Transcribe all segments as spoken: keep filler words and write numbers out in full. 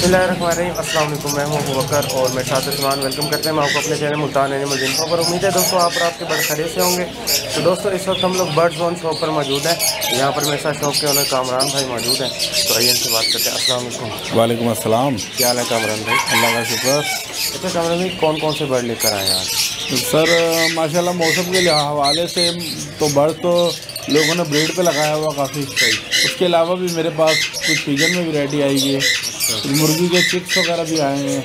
अस्सलाम वालेकुम, मैं हूं अबू बकर और मेरे साथ उस्मान। वेलकम करते हैं मैं आपको अपने चैनल मुल्तान एनिमल्स इन्फो पर। उम्मीद है दोस्तों आप रात के बड़े खैरियत से होंगे। तो दोस्तों इस वक्त हम लोग बर्ड जोन चौक पर मौजूद हैं। यहाँ पर मेरे साथ चौक के ओनर कामरान भाई मौजूद हैं, तो आइए इनसे बात करते हैं। अस्सलाम वालेकुम। वालेकुम अस्सलाम। क्या हाल है कामरान भाई? अल्लाह का शुक्र। अच्छा कामरान भाई, कौन कौन से बर्ड लेकर आए आज? सर माशाल्लाह मौसम के हवाले से तो बर्ड तो लोगों ने ब्रेड पर लगाया हुआ काफ़ी सही। उसके अलावा भी मेरे पास कुछ फिजन में वैरायटी आई है, मुर्गी के चिप्स वगैरह भी आए हैं,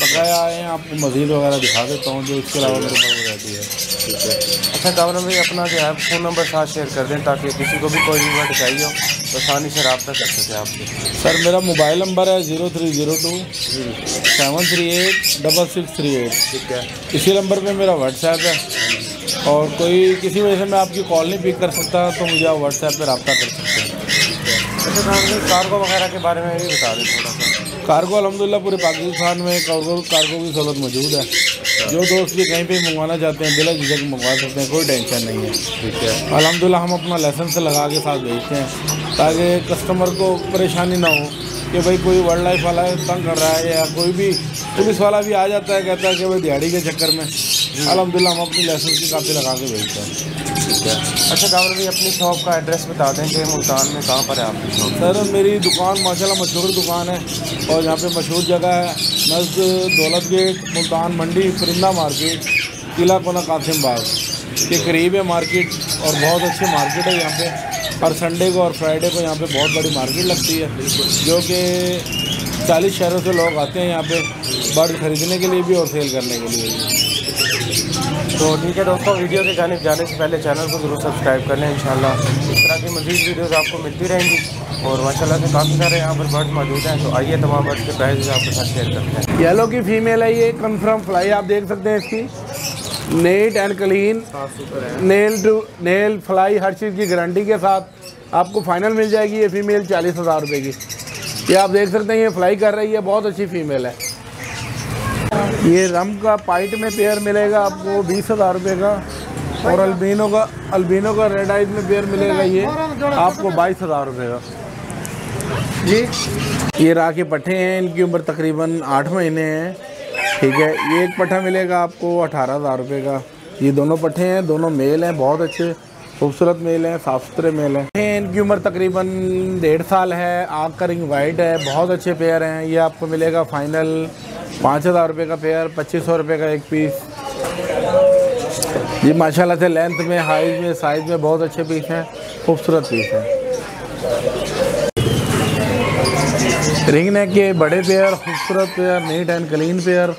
पकाया आए हैं। आपको मज़ीद वगैरह दिखा देता हूँ जो इसके अलावा मेरे पास वैरायटी है। ठीक है। अच्छा कामरान भाई, अपना जो है फ़ोन नंबर साथ शेयर कर दें ताकि किसी को भी कोई नंबर चाहिए हो तो आसानी से रब्ता कर सके आपसे। सर मेरा मोबाइल नंबर है zero three zero two seven three eight double six three eight. ठीक है। इसी नंबर पर मेरा व्हाट्सएप है, और कोई किसी वजह से मैं आपकी कॉल नहीं पिक कर सकता तो मुझे आप व्हाट्सएप पर रब्ता कर सकते हैं। अच्छा तो कार्गो वगैरह के बारे में भी बता दें थोड़ा सा। कार्गो अलहमदिल्ला पूरे पाकिस्तान में कार्गो कार्गो की सहूलत मौजूद है। जो दोस्त भी कहीं पे मंगवाना चाहते हैं बिला झिझक मंगवा सकते हैं, कोई टेंशन नहीं है। ठीक है। अलहमदिल्ला हम अपना लाइसेंस से लगा के साथ भेजते हैं ताकि कस्टमर को परेशानी ना हो कि भाई कोई वाइल्ड लाइफ वाला तंग कर रहा है, या कोई भी पुलिस वाला भी आ जाता है कहता है कि भाई दिहाड़ी के चक्कर में। अलहमदिल्ला हम अपनी लाइसेंस की कापी लगा के भेजते हैं। ठीक है। अच्छा कामरान भाई, अपनी शॉप का एड्रेस बता दें कि मुल्तान में कहाँ पर है आपकी शॉप? सर मेरी दुकान माशाल्लाह मशहूर दुकान है और यहाँ पे मशहूर जगह है, नज़द दौलत गेट, मुल्तान मंडी परिंदा मार्केट, किला कोना कासिम बाग के करीब है मार्केट। और बहुत अच्छी मार्केट है यहाँ पे। हर संडे को और फ्राइडे को यहाँ पे बहुत बड़ी मार्केट लगती है, जो कि चालीस शहरों से लोग आते हैं यहाँ पे बर्ड खरीदने के लिए भी और सेल करने के लिए भी। तो ठीक है दोस्तों, वीडियो के जाने जाने से पहले चैनल को ज़रूर सब्सक्राइब कर लें। इंशाल्लाह इस तरह की मज़ीद वीडियोज़ आपको मिलती रहेंगी और माशाल्लाह से काफ़ी सारे यहाँ पर बर्ड मौजूद हैं। तो आइए तमाम बर्ड के प्राइस आपके साथ शेयर करते हैं। येलो की फ़ीमेल है ये, कन्फर्म फ्लाई आप देख सकते हैं इसकी, neat and clean, nail to nail fly, हर चीज़ की गारंटी के साथ आपको फाइनल मिल जाएगी। ये फ़ीमेल चालीस हज़ार रुपये की, ये आप देख सकते हैं। ये फ्लाई कर रही है, बहुत अच्छी फ़ीमेल है। ये रम का पाइट में पेयर मिलेगा आपको बीस हज़ार रुपये का, और अल्बिनो का अल्बिनो का रेड आइज में पेयर मिलेगा ये आपको बाईस हज़ार रुपये का जी। ये राह के पट्ठे हैं, इनकी उम्र तकरीबन आठ महीने हैं। ठीक है। ये एक पट्ठा मिलेगा आपको अठारह हज़ार रुपये का। ये दोनों पट्ठे हैं, दोनों मेल हैं, बहुत अच्छे खूबसूरत मेल हैं, साफ़ सुथरे मेल हैं। इनकी उम्र तकरीबन डेढ़ साल है, आग का रिंग वाइट है, बहुत अच्छे पेयर हैं। ये आपको मिलेगा फाइनल पाँच हज़ार रुपये का पेयर, पच्चीस सौ रुपये का एक पीस। ये माशाल्लाह से लेंथ में, हाइट में, साइज़ में बहुत अच्छे पीस हैं, खूबसूरत पीस हैं। रिंग नेक के बड़े पेयर, खूबसूरत pair, neat and clean pair,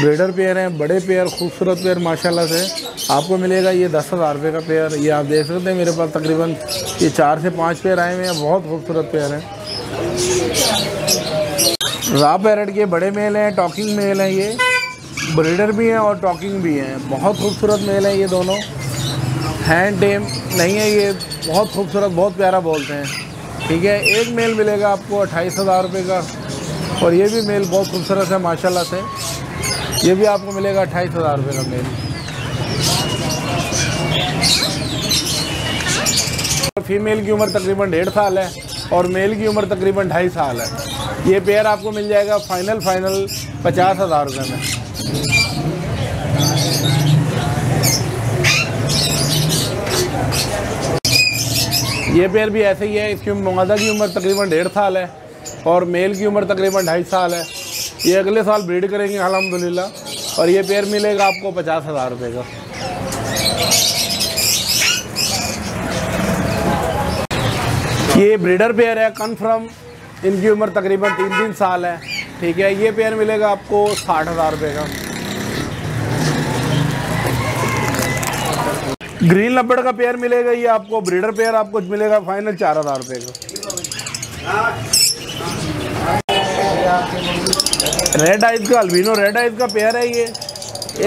breeder pair हैं, बड़े पेयर, खूबसूरत पेयर माशाल्लाह से आपको मिलेगा ये दस हज़ार रुपये का पेयर। ये आप देख सकते हैं मेरे पास तकरीबन ये चार से पाँच पेयर आए हुए हैं, बहुत खूबसूरत पेयर हैं। रॉ पैरट के बड़े मेल हैं, टॉकिंग मेल हैं, ये ब्रीडर भी हैं और टॉकिंग भी हैं, बहुत खूबसूरत मेल हैं। ये दोनों हैंड टेम नहीं है, ये बहुत खूबसूरत, बहुत प्यारा बोलते हैं। ठीक है। एक मेल मिलेगा आपको अट्ठाईस हज़ार रुपये का, और ये भी मेल बहुत खूबसूरत है माशाल्लाह से, ये भी आपको मिलेगा अट्ठाईस हज़ार रुपये का मेल। फीमेल की उम्र तकरीबन डेढ़ साल है और मेल की उम्र तकरीबन ढाई साल है। ये पेयर आपको मिल जाएगा फाइनल फाइनल पचास हज़ार रुपये में। ये पेयर भी ऐसे ही है, इसकी मादा की उम्र तकरीबन डेढ़ साल है और मेल की उम्र तकरीबन ढाई साल है। ये अगले साल ब्रीड करेंगे अल्हम्दुलिल्लाह, और ये पेयर मिलेगा आपको पचास हज़ार रुपये का। ये ब्रीडर पेयर है कन्फर्म, इनकी उम्र तकरीबन तीन तीन साल है। ठीक है। ये पेयर मिलेगा आपको साठ हज़ार रुपये का। ग्रीन लबड़ का पेयर मिलेगा ये आपको, ब्रीडर पेयर आपको मिलेगा फाइनल चार हज़ार रुपये का। रेड आइज का अल्बिनो रेड आइज का पेयर है ये,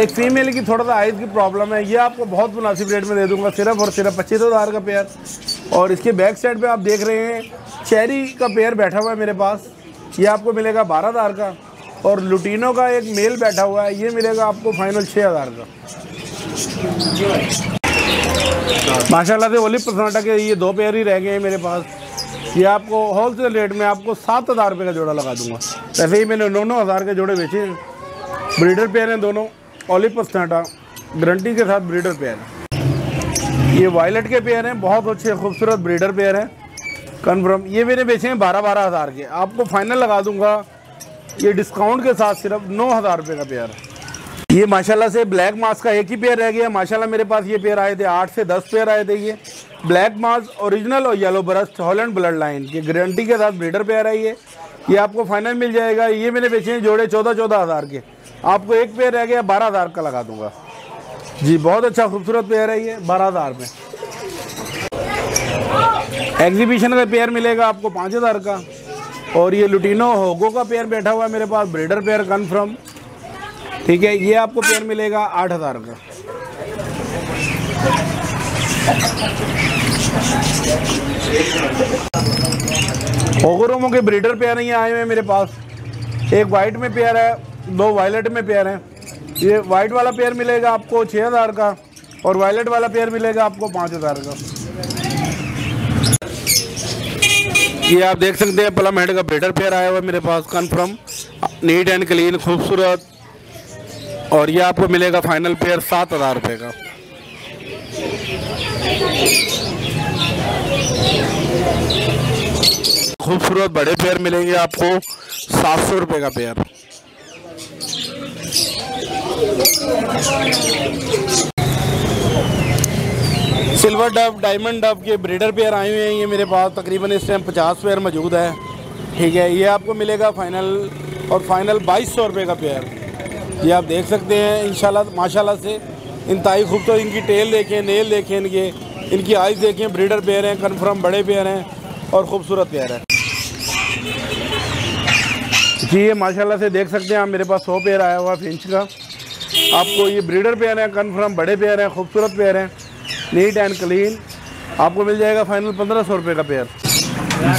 एक फीमेल की थोड़ा सा आइज की प्रॉब्लम है, ये आपको बहुत मुनासिब रेट में दे दूंगा, सिर्फ और सिर्फ पच्चीस हज़ार का पेयर। और इसके बैक साइड पे आप देख रहे हैं चेरी का पेयर बैठा हुआ है मेरे पास, ये आपको मिलेगा बारह हज़ार का, और लुटीनो का एक मेल बैठा हुआ है, ये मिलेगा आपको फाइनल छः हज़ार का। माशाल्लाह से ओलिव पर्सनाटा के ये दो पेयर ही रह गए हैं मेरे पास, ये आपको होल सेल रेट में आपको सात हज़ार रुपये का जोड़ा लगा दूँगा। ऐसे ही मैंने नौ नौ हज़ार के जोड़े बेचे। ब्रीडर पेयर हैं दोनों, ओलिपस टाटा गारंटी के साथ ब्रीडर पेयर हैं। ये वायलेट के पेयर हैं, बहुत अच्छे खूबसूरत ब्रीडर पेयर हैं कन्फर्म। ये मैंने बेचे हैं बारह बारह हज़ार के, आपको फाइनल लगा दूंगा ये डिस्काउंट के साथ सिर्फ नौ हज़ार रुपये का पेयर है। ये माशाल्लाह से ब्लैक मास का एक ही पेयर रह गया। माशाल्लाह मेरे पास ये पेयर आए थे, आठ से दस पेयर आए थे। ये ब्लैक मास ओरिजिनल और yellow breast Holland blood line के गारंटी के साथ ब्रीडर पेयर है। ये ये आपको फाइनल मिल जाएगा। ये मैंने बेचे हैं जोड़े चौदह चौदह हज़ार के, आपको एक पेयर रह गया बारह हज़ार का लगा दूंगा जी। बहुत अच्छा खूबसूरत पेयर है ये बारह हज़ार में। एग्जीबिशन का पेयर मिलेगा आपको पाँच हज़ार का। और ये लुटीनो होगो का पेयर बैठा हुआ है मेरे पास, ब्रीडर पेयर कन्फर्म, ठीक है। ये आपको पेयर मिलेगा आठ हज़ार का। ओगोरोमो के ब्रीडर पेयर यहाँ आए हुए हैं मेरे पास। एक वाइट में पेयर है, दो वायलेट में पेयर हैं। ये वाइट वाला पेयर मिलेगा आपको छः हज़ार का और वायलेट वाला पेयर मिलेगा आपको पाँच हज़ार का। ये आप देख सकते हैं प्लम हेड का ब्रीडर पेयर आया हुआ है मेरे पास कन्फर्म, नीट एंड क्लीन खूबसूरत। और ये आपको मिलेगा फाइनल पेयर सात हज़ार रुपये का। खूबसूरत बड़े पेयर मिलेंगे आपको सात सौ रुपये का pair. Silver dove diamond dove के ब्रीडर पेयर आए हुए हैं ये मेरे पास, तकरीबन इस टाइम पचास पेयर मौजूद है, ठीक है। ये आपको मिलेगा फाइनल और फाइनल बाईस सौ रुपये का पेयर। ये आप देख सकते हैं इंशाल्लाह माशाल्लाह से इंतहाई खूबसूरत। इनकी टेल देखें, नेल देखें, इनके इनकी आइज़ देखें। ब्रीडर पेयर हैं कन्फर्म, बड़े पेयर हैं और ख़ूबसूरत पेयर है जी। ये माशाल्लाह से देख सकते हैं आप, मेरे पास सौ पेयर आया हुआ फिंच का। आपको ये ब्रीडर पेयर हैं कन्फर्म, बड़े पेयर हैं, खूबसूरत पेयर हैं, नीट एंड क्लीन। आपको मिल जाएगा फाइनल पंद्रह सौ रुपये का पेयर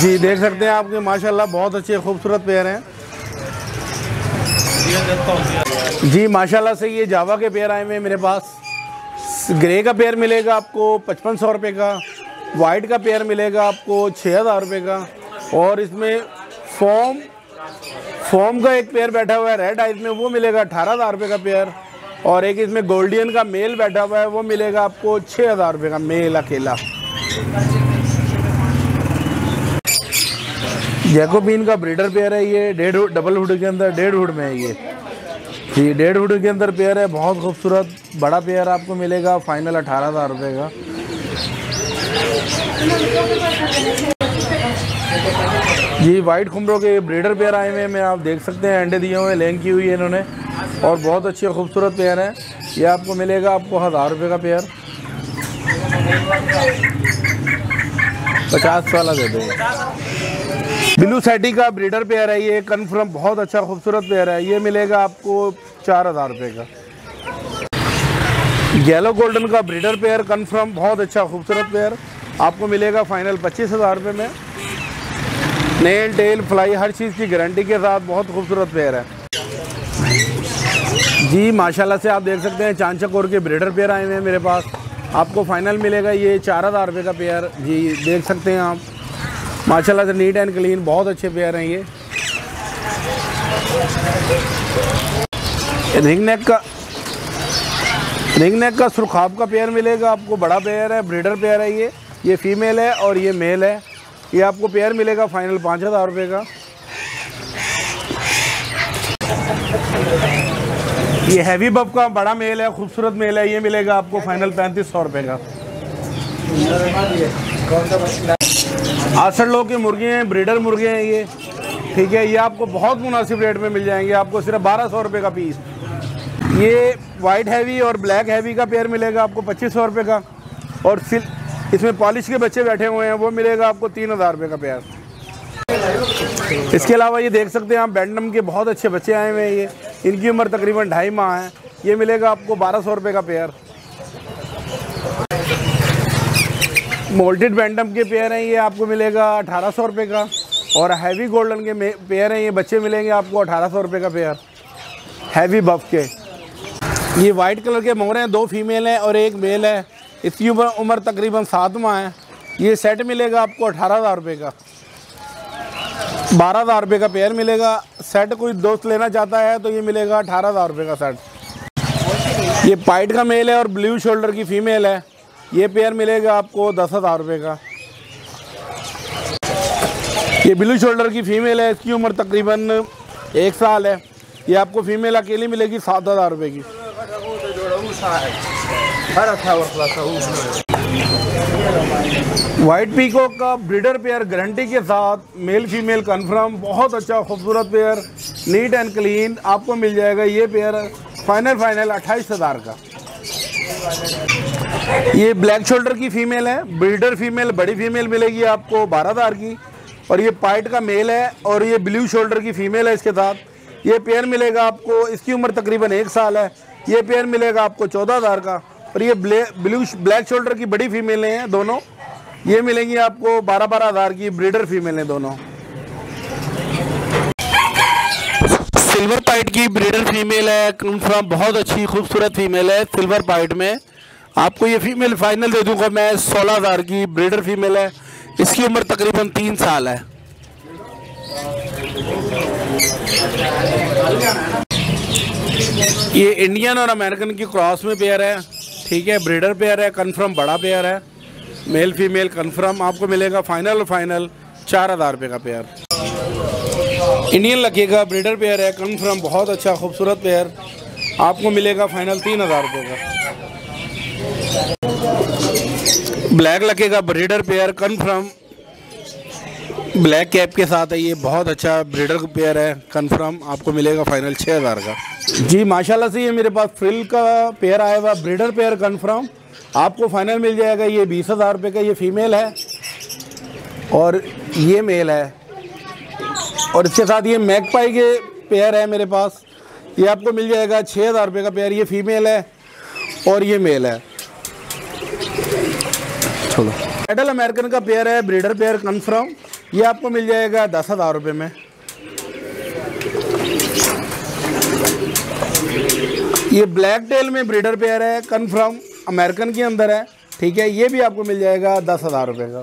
जी। देख सकते हैं आपके माशाल्लाह बहुत अच्छे खूबसूरत पेयर हैं जी। माशाल्लाह से ये जावा के पेयर आए हुए हैं मेरे पास। ग्रे का पेयर मिलेगा आपको पचपन सौ रुपये का, वाइट का पेयर मिलेगा आपको छः हज़ार रुपये का। और इसमें फॉम फॉम का एक पेयर बैठा हुआ है रेड आइज में, वो मिलेगा अठारह हज़ार रुपये का पेयर। और एक इसमें गोल्डियन का मेल बैठा हुआ है, वो मिलेगा आपको छः हज़ार रुपये का मेल अकेला। जैकोबिन का ब्रीडर पेयर है ये, डेढ़ डबल हुड के अंदर, डेढ़ हुड में है ये जी। डेढ़ हुड के अंदर पेयर है, बहुत खूबसूरत बड़ा पेयर आपको मिलेगा फाइनल अठारह हज़ार रुपये का जी। वाइट खुमरों के ब्रीडर पेयर आए हुए हैं मैं, आप देख सकते हैं अंडे दिए हुए, लैंग की हुई है इन्होंने और बहुत अच्छे खूबसूरत पेयर हैं। ये आपको मिलेगा आपको हज़ार रुपये का पेयर, पचास वाला दे देगा। ब्लू सैटी का ब्रीडर पेयर है ये कन्फर्म, बहुत अच्छा खूबसूरत पेयर है। ये मिलेगा आपको चार हज़ार रुपये का। येलो गोल्डन का ब्रीडर पेयर कन्फर्म, बहुत अच्छा खूबसूरत पेयर, आपको मिलेगा फाइनल पच्चीस हज़ार रुपये में। नेल टेल फ्लाई हर चीज़ की गारंटी के साथ बहुत खूबसूरत पेयर है जी। माशाल्लाह से आप देख सकते हैं चांचकोर के ब्रीडर पेयर आए हुए हैं मेरे पास। आपको फाइनल मिलेगा ये चार हज़ार रुपये का पेयर जी। देख सकते हैं आप माशाल्लाह से नीट एंड क्लीन, बहुत अच्छे पेयर हैं ये। रिंग नेक का रिंग नेक का सुरखाब का पेयर मिलेगा आपको, बड़ा पेयर है, ब्रीडर पेयर है ये। ये फीमेल है और ये मेल है। ये आपको पेयर मिलेगा फाइनल पाँच हज़ार रुपये का। ये हैवी बब का बड़ा मेल है, खूबसूरत मेल है, ये मिलेगा आपको फाइनल पैंतीस सौ रुपये का। आसर लोग के मुर्गे हैं, ब्रीडर मुर्गे हैं ये, ठीक है। ये आपको बहुत मुनासिब रेट में मिल जाएंगे, आपको सिर्फ बारह सौ रुपये का पीस। ये वाइट हैवी और ब्लैक हैवी का पेयर मिलेगा आपको पच्चीस सौ रुपये का। और फिर इसमें पॉलिश के बच्चे बैठे हुए हैं, वो मिलेगा आपको तीन हज़ार रुपये का पेयर। इसके अलावा ये देख सकते हैं आप बैंडम के बहुत अच्छे बच्चे आए हुए हैं ये, इनकी उम्र तकरीबन ढाई माह है। ये मिलेगा आपको बारह सौ रुपये का पेयर। मोल्टेड बैंडम के पेयर हैं ये, आपको मिलेगा अठारह सौ रुपये का। और हैवी गोल्डन के पेयर हैं ये, बच्चे मिलेंगे आपको अठारह सौ रुपये का पेयर हैवी बफ के। ये वाइट कलर के मोर हैं, दो फीमेल हैं और एक मेल है, इसकी उम्र उम्र तकरीबन सात माह है। ये सेट मिलेगा आपको अठारह हज़ार रुपये का। बारह हज़ार रुपये का पेयर मिलेगा। सेट कोई दोस्त लेना चाहता है तो ये मिलेगा अठारह हज़ार रुपये का सेट। ये पाइट का मेल है और ब्लू शोल्डर की फ़ीमेल है। ये पेयर मिलेगा आपको दस हज़ार रुपये का। ये ब्लू शोल्डर की फ़ीमेल है, इसकी उम्र तकरीबन एक साल है। ये आपको फ़ीमेल अकेली मिलेगी सात हज़ार रुपये की। वाइट पीकॉक का ब्रीडर पेयर गारंटी के साथ मेल फीमेल कंफर्म, बहुत अच्छा खूबसूरत पेयर, नीट एंड क्लीन आपको मिल जाएगा। ये पेयर फाइनल फाइनल अट्ठाईस हज़ार का। ये ब्लैक शोल्डर की फ़ीमेल है, ब्रीडर फीमेल बड़ी फीमेल मिलेगी आपको बारह हज़ार की। और ये पाइट का मेल है और ये ब्लू शोल्डर की फ़ीमेल है। इसके साथ ये पेयर मिलेगा आपको, इसकी उम्र तकरीबन एक साल है। ये पेयर मिलेगा आपको चौदह हज़ार का। और ये ब्लू ब्लैक शोल्डर की बड़ी फीमेलें हैं दोनों, ये मिलेंगी आपको बारह बारह हज़ार की, ब्रीडर फीमेलें दोनों। सिल्वर पाइट की ब्रीडर फीमेल है, कन्फर्म बहुत अच्छी खूबसूरत फीमेल है। सिल्वर पाइट में आपको ये फीमेल फाइनल दे दूंगा मैं सोलह हज़ार की, ब्रीडर फीमेल है, इसकी उम्र तकरीबन तीन साल है। ये इंडियन और अमेरिकन की क्रॉस में पेयर है, ठीक है, ब्रीडर पेयर है, कन्फर्म बड़ा पेयर है, मेल फीमेल कन्फर्म आपको मिलेगा फाइनल फाइनल चार हज़ार रुपये का पेयर। इंडियन लकी का ब्रीडर पेयर है, कन्फर्म बहुत अच्छा खूबसूरत पेयर, आपको मिलेगा फाइनल तीन हज़ार रुपये का। ब्लैक लकी का breeder pair confirm black cap के साथ है, ये बहुत अच्छा ब्रीडर पेयर है, कन्फर्म आपको मिलेगा फाइनल छः हज़ार का। जी माशाल्लाह से ये मेरे पास फ्रिल का पेयर आया हुआ, ब्रीडर पेयर कन्फर्म आपको फाइनल मिल जाएगा। ये बीस हज़ार रुपये का, ये फीमेल है और ये मेल है। और इसके साथ ये मैगपाई के पेयर है मेरे पास, ये आपको मिल जाएगा छः हज़ार रुपये का पेयर। ये फीमेल है और ये मेल है। चलो एडल अमेरिकन का पेयर है, ब्रीडर पेयर कन्फर्म, ये आपको मिल जाएगा दस हज़ार रुपये में। ये ब्लैक टेल में ब्रीडर पेयर है, कन्फर्म अमेरिकन के अंदर है, ठीक है, ये भी आपको मिल जाएगा दस हज़ार रुपये का।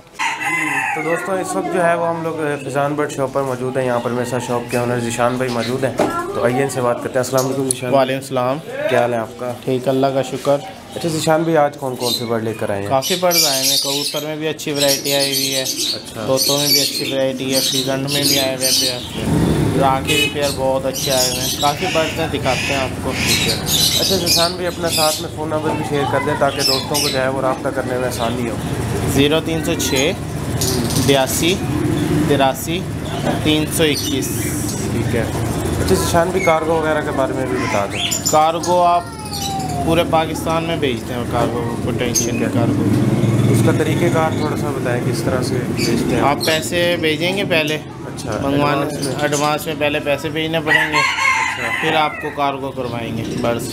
तो दोस्तों इस वक्त जो है वो हम लोग फिजान बर्ड शॉप पर मौजूद हैं। यहाँ पर मेरे साथ शॉप के ओनर ज़ीशान भाई मौजूद हैं, तो आइए इनसे बात करते हैं। अस्सलाम वालेकुम ज़ीशान। वालेकुम सलाम, क्या हाल है आपका? ठीक, अल्लाह का शुक्र। अच्छा ज़ीशान भाई, आज कौन कौन से बर्ड लेकर आए हैं? काफ़ी बर्ड आए हैं, कबूतर में भी अच्छी वैरायटी आई हुई है, तोतों में भी अच्छी वैरायटी है, फिजान में भी आए हुए पेयर, राके भी पेयर बहुत अच्छे आए हुए हैं, काफ़ी बर्ड्स हैं, दिखाते हैं आपको। अच्छा ज़ीशान भी अपना साथ में फ़ोन नंबर भी शेयर कर दें ताकि दोस्तों को जो है वो रब्ता करने में आसानी हो। ज़ीरो तीन सौ छः बयासी तिरासी तीन सौ इक्कीस। ठीक है। अच्छा ज़ीशान भी कार्गो वगैरह के बारे में भी बता दें। कार्गो आप पूरे पाकिस्तान में भेजते हैं, कार्गो पोटेंशियल है, कार्गो उसका तरीक़ेकार थोड़ा सा बताएँ किस तरह से भेजते हैं? आप पैसे भेजेंगे पहले, मंगवाने एडवांस में पहले पैसे भेजने पड़ेंगे, फिर आपको कार्गो करवाएंगे बर्ड्स।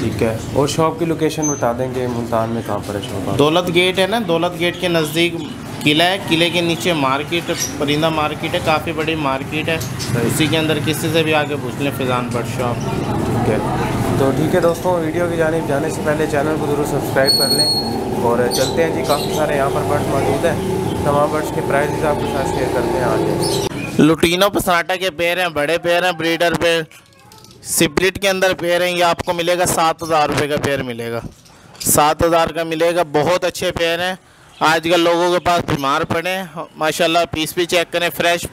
ठीक है। और शॉप की लोकेशन बता देंगे मुल्तान में कहाँ पर है शॉप? दौलत गेट है ना, दौलत गेट के नज़दीक किला है, किले के नीचे मार्केट परिंदा मार्केट है, काफ़ी बड़ी मार्केट है, इसी के अंदर किसी से भी आके पूछ लें फिजान बर्ड शॉप। ठीक है। तो ठीक है दोस्तों, वीडियो की जानिब जाने से पहले चैनल को ज़रूर सब्सक्राइब कर लें और चलते हैं जी। काफ़ी सारे यहाँ पर बर्ड्स मौजूद हैं, तमाम बर्ड्स के प्राइस आपके साथ शेयर करते हैं। आज लुटीनो पसाटा के पेयर हैं, बड़े पेयर हैं, ब्रीडर पेयर सिप्लिट के अंदर पेयर हैं, ये आपको मिलेगा सात हज़ार रुपये का पेयर मिलेगा, सात हज़ार का मिलेगा। बहुत अच्छे पेयर हैं, आजकल लोगों के पास बीमार पड़े हैं माशाल्लाह। पीस भी चेक करें, फ्रेश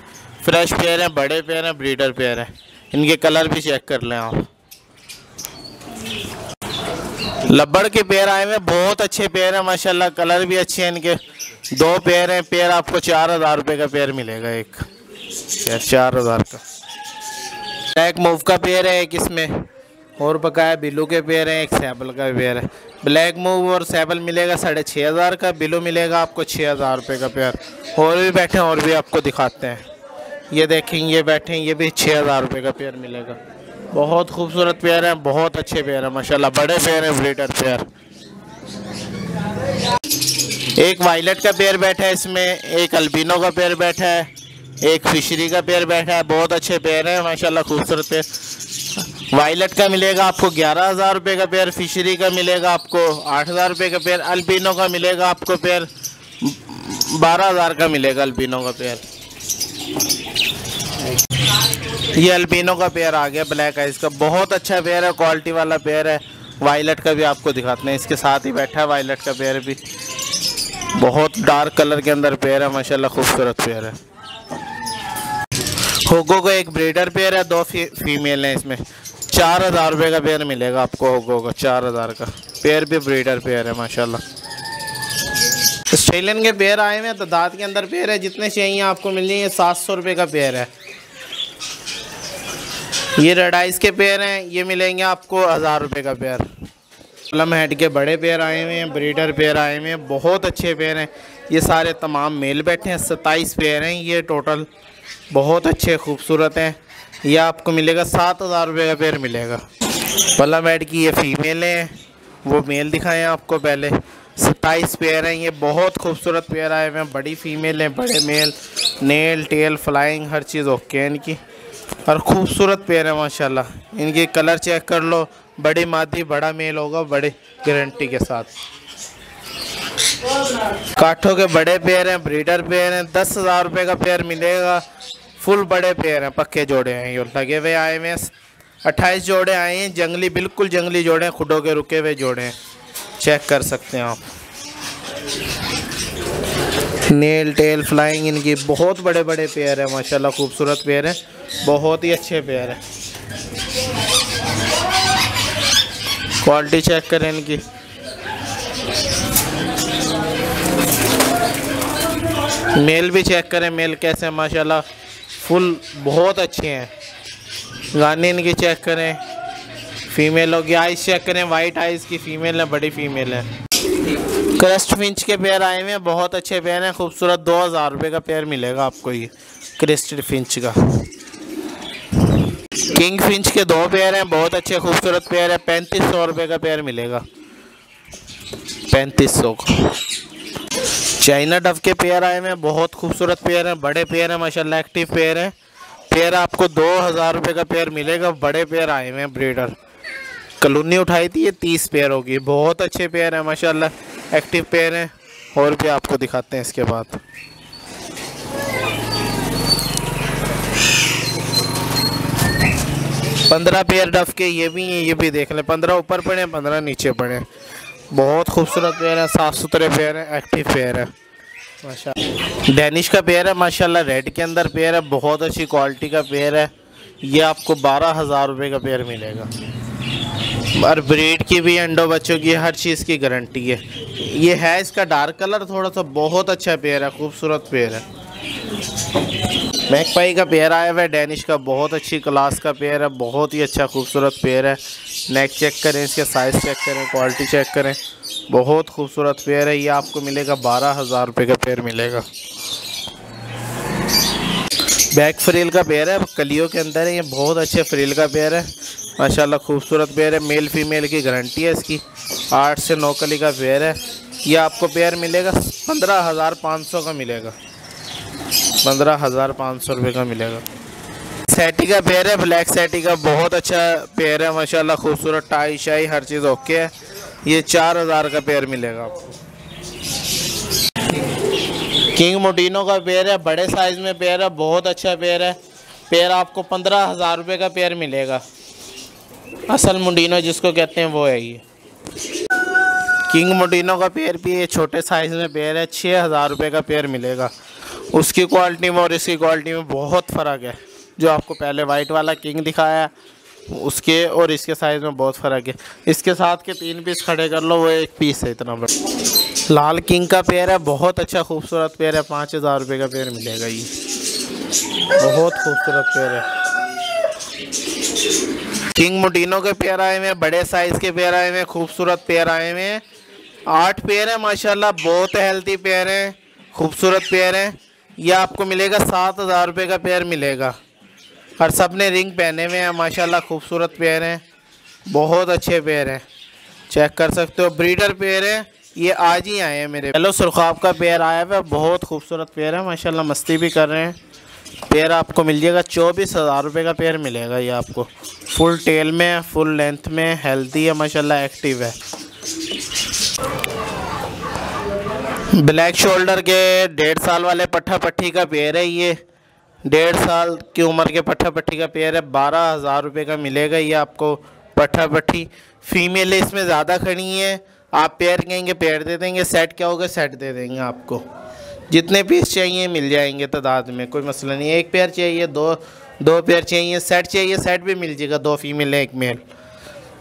फ्रेश पेयर हैं, बड़े पेयर हैं, ब्रीडर पेयर हैं, इनके कलर भी चेक कर लें आप। लब्बड़ के पेयर आए हुए, बहुत अच्छे पेयर हैं माशाल्लाह, कलर भी अच्छे हैं इनके। दो पेयर हैं, पेयर आपको चार हज़ार रुपये का पेयर मिलेगा, एक पेयर चार हज़ार का। ब्लैक मूव का पेयर है एक इसमें, और बकाया बिलू के पेयर हैं, एक सैबल का पेयर है। ब्लैक मूव और सैबल मिलेगा साढ़े छः हज़ार का, बिलू मिलेगा आपको छः हज़ार रुपये का पेयर। और भी बैठे हैं, और भी आपको दिखाते हैं, ये देखें, ये बैठे हैं, ये भी छः हज़ार रुपये का पेयर मिलेगा। बहुत खूबसूरत पेयर हैं, बहुत अच्छे पेयर हैं माशाल्लाह, बड़े पेयर हैं, ब्रीडर पेयर। एक वायलेट का पेयर बैठा है इसमें, एक अल्बिनो का पेयर बैठा है, एक फिशरी का पेयर बैठा है, बहुत अच्छे पेयर हैं माशाल्लाह, खूबसूरत पेयर। वायलेट का मिलेगा आपको ग्यारह हज़ार रुपये का पेयर, फिशरी का मिलेगा आपको आठ हज़ार रुपये का पेयर, अल्बिनो का मिलेगा आपको पेयर बारह हज़ार का मिलेगा अल्बिनो का पेयर। ये अल्बिनो का पेयर आ गया, ब्लैक आइज का, बहुत अच्छा पेयर है, क्वालिटी वाला पेयर है। वायलेट का भी आपको दिखाते हैं, इसके साथ ही बैठा है वायलेट का पेयर भी, बहुत डार्क कलर के अंदर पेयर है, माशाल्लाह खूबसूरत पेयर है। होगो का एक ब्रीडर पेयर है, दो फी, फीमेल हैं इसमें। चार हज़ार रुपये का पेयर मिलेगा आपको होगो का, चार हज़ार का पेयर भी, ब्रीडर पेयर है माशाल्लाह। ऑस्ट्रेलियन के पेयर आए हुए हैं, तो दाद के अंदर पेयर है, जितने चाहिए आपको मिल जाएंगे। सात सौ रुपये का पेयर है। ये रेड आइस के पेयर हैं, ये मिलेंगे आपको हज़ार रुपये का पेयर। कलम हेड के बड़े पेयर आए हुए हैं, ब्रीडर पेयर आए हुए हैं, बहुत अच्छे पेयर हैं। ये सारे तमाम मेल बैठे हैं, सत्ताईस पेयर हैं ये टोटल, बहुत अच्छे खूबसूरत हैं। ये आपको मिलेगा सात हज़ार रुपये का पेयर मिलेगा। कलम हेड की ये फीमेल हैं, वो मेल दिखाएँ आपको पहले। सत्ताईस पेयर हैं ये, बहुत खूबसूरत पेयर आए हुए हैं, बड़ी फीमेल हैं, बड़े मेल, नेल टेल फ्लाइंग हर चीज़ ओके है इनकी, और ख़ूबसूरत पेयर है माशाल्लाह। इनके कलर चेक कर लो, बड़ी मादी बड़ा मेल होगा, बड़े गारंटी के साथ। काठों के बड़े पेयर हैं, ब्रीडर पेयर हैं, दस हज़ार रुपये का पेयर मिलेगा। फुल बड़े पेयर हैं, पक्के जोड़े हैं, ये लगे हुए आए हुए हैं। अट्ठाईस जोड़े आए हैं, जंगली बिल्कुल जंगली जोड़े हैं, खुडों के रुके हुए जोड़े हैं, चेक कर सकते हैं आप। नेल टेल फ्लाइंग इनकी, बहुत बड़े बड़े पेयर है माशाल्लाह, खूबसूरत पेयर है, बहुत ही अच्छे पेयर है। क्वालिटी चेक करें इनकी, मेल भी चेक करें, मेल कैसे है माशाल्लाह, फुल बहुत अच्छे हैं। गाने इनकी चेक करें, फीमेल होगी, आइस चेक करें, वाइट आइस की फीमेल है, बड़ी फीमेल है। क्रस्ट फिंच के पेयर आए हुए हैं, बहुत अच्छे पेयर हैं, खूबसूरत, दो हज़ार रुपये का पेयर मिलेगा आपको ये क्रिस्टल फिंच का। किंग फिंच के दो पेयर हैं, बहुत अच्छे खूबसूरत पेयर है, पैंतीस सौ रुपये का पेयर मिलेगा, पैंतीस सौ का। चाइना डव के पेयर आए हुए हैं, बहुत खूबसूरत पेयर हैं, बड़े पेयर हैं माशाल्लाह, एक्टिव पेयर हैं। पेयर आपको दो हज़ार रुपये का पेयर मिलेगा, बड़े पेयर आए हुए हैं, ब्रीडर। कलोनी उठाई थी ये, तीस पेयर होगी, बहुत अच्छे पेयर हैं माशाल्लाह, एक्टिव पेयर हैं। और भी आपको दिखाते हैं इसके बाद। पंद्रह पेयर डफ के ये भी हैं, ये भी देख लें, पंद्रह ऊपर पड़े, पंद्रह नीचे पड़े, बहुत खूबसूरत पेयर हैं, साफ़ सुथरे पेयर हैं, एक्टिव पेयर है माशाल्लाह। डेनिश का पेयर है माशाल्लाह, रेड के अंदर पेयर है, बहुत अच्छी क्वालिटी का पेयर है। ये आपको बारह हज़ार रुपये का पेयर मिलेगा, और ब्रीड की भी, अंडों बच्चों की, हर चीज़ की गारंटी है। ये है इसका डार्क कलर थोड़ा सा, बहुत अच्छा पेयर है, खूबसूरत पेयर है। मैकपाई का पेयर आया हुआ है, डेनिश का, बहुत अच्छी क्लास का पेयर है, बहुत ही अच्छा खूबसूरत पेयर है। नेक चेक करें, इसके साइज़ चेक करें, क्वालिटी चेक करें, बहुत खूबसूरत पेयर है। ये आपको मिलेगा बारह हज़ार रुपये का पेयर मिलेगा। बैक फ्रील का पेयर है, कलियों के अंदर है ये, बहुत अच्छे फ्रील का पेयर है माशाल्लाह, खूबसूरत पेयर है, मेल फीमेल की गारंटी है इसकी। आठ से नौ कली का पेयर है, ये आपको पेयर मिलेगा पंद्रह हज़ार पाँच सौ का मिलेगा, पंद्रह हज़ार पाँच सौ रुपये का मिलेगा। सैटी का पेयर है, ब्लैक सैटी का, बहुत अच्छा पेयर है माशाल्लाह, खूबसूरत, टाई शाई हर चीज़ ओके है। ये चार हज़ार का पेयर मिलेगा आपको। किंग मोटिनो का पेयर है, बड़े साइज़ में पेयर है, बहुत अच्छा पेयर है। पेयर आपको पंद्रह हज़ार रुपये का पेयर मिलेगा, असल मोटिनो जिसको कहते हैं वो है ये। किंग मोटिनो का पेयर भी ये छोटे साइज़ में पेयर है, छः हज़ार रुपये का पेयर मिलेगा। उसकी क्वालिटी में और इसकी क्वालिटी में बहुत फ़र्क है, जो आपको पहले वाइट वाला किंग दिखाया उसके और इसके साइज़ में बहुत फ़र्क है। इसके साथ के तीन पीस खड़े कर लो, वो एक पीस है इतना बड़ा। लाल किंग का पेयर है, बहुत अच्छा खूबसूरत पेयर है, पाँच हज़ार रुपये का पेयर मिलेगा ये, बहुत खूबसूरत पेयर है। किंग मोटिनो के पेयर आए हुए हैं, बड़े साइज़ के पेयर आए हुए हैं, खूबसूरत पेयर आए हुए हैं। आठ पेयर हैं माशाल्लाह, बहुत हेल्दी पेयर हैं, खूबसूरत पेयर हैं। यह आपको मिलेगा सात हज़ार रुपये का पेयर मिलेगा, और सब ने रिंग पहने हुए हैं माशाल्लाह, खूबसूरत पेयर हैं, बहुत अच्छे पेयर हैं, चेक कर सकते हो। ब्रीडर पेयर हैं ये, आज ही आए हैं मेरे। येलो सुरखाब का पेयर आया हुआ है, बहुत खूबसूरत पेयर है माशाल्लाह, मस्ती भी कर रहे हैं। पेयर आपको मिल जाएगा चौबीस हज़ार रुपये का पेयर मिलेगा। ये आपको फुल टेल में, फुल लेंथ में, हेल्दी है माशाल्लाह, एक्टिव है। ब्लैक शोल्डर के डेढ़ साल वाले पट्ठा पट्टी का पेयर है, ये डेढ़ साल की उम्र के पट्ठा पट्टी का पेयर है, बारह हज़ार रुपये का मिलेगा ये आपको पट्ठा पट्टी। फीमेल इसमें ज़्यादा खड़ी है, आप पेयर कहेंगे पेयर दे देंगे, सेट क्या होगा सेट दे देंगे आपको, जितने पीस चाहिए मिल जाएंगे तादाद में, कोई मसला नहीं है। एक पेयर चाहिए, दो दो पेयर चाहिए, सेट चाहिए सेट भी मिल जाएगा, दो फीमेल है एक मेल,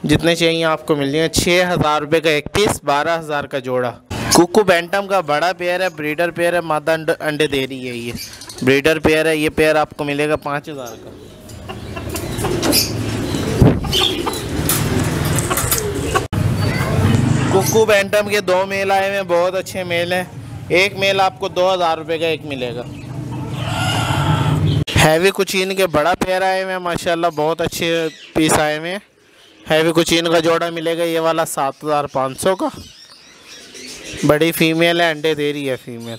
जितने चाहिए आपको मिल जाएंगे। छः हज़ार रुपये का एक पीस, बारह हज़ार का जोड़ा। कुकू बैंटम का बड़ा पेयर है, ब्रीडर पेयर है, मादा अंडे दे रही है, ये ब्रीडर पेयर है, ये पेयर आपको मिलेगा पाँच हज़ार का। कुकू बैंटम के दो मेल आए हैं, बहुत अच्छे मेल हैं, एक मेल आपको दो हज़ार रुपये का एक मिलेगा। हैवी कुचीन के बड़ा पेयर आए हुए हैं माशाल्लाह, बहुत अच्छे पीस आए हुए हैं। हैवी कुचीन का जोड़ा मिलेगा ये वाला सात हज़ार पाँच सौ का, बड़ी फीमेल है, अंडे दे रही है फीमेल।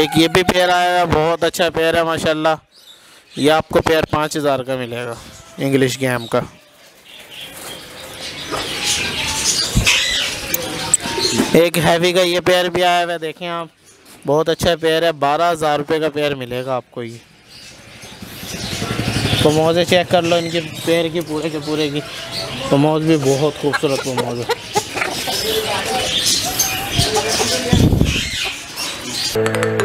एक ये भी पेयर आया है, बहुत अच्छा पेयर है माशाल्लाह, ये आपको पेयर पाँच हज़ार का मिलेगा इंग्लिश गेम का। एक हैवी का ये पेयर भी आया हुआ है, देखें आप बहुत अच्छा पेयर है, बारह हज़ार रुपये का पेयर मिलेगा आपको ये। तो मोज़े चेक कर लो इनके पेयर की पूरे के पूरे की, तो मोज़ भी बहुत खूबसूरत वो मोज़ है।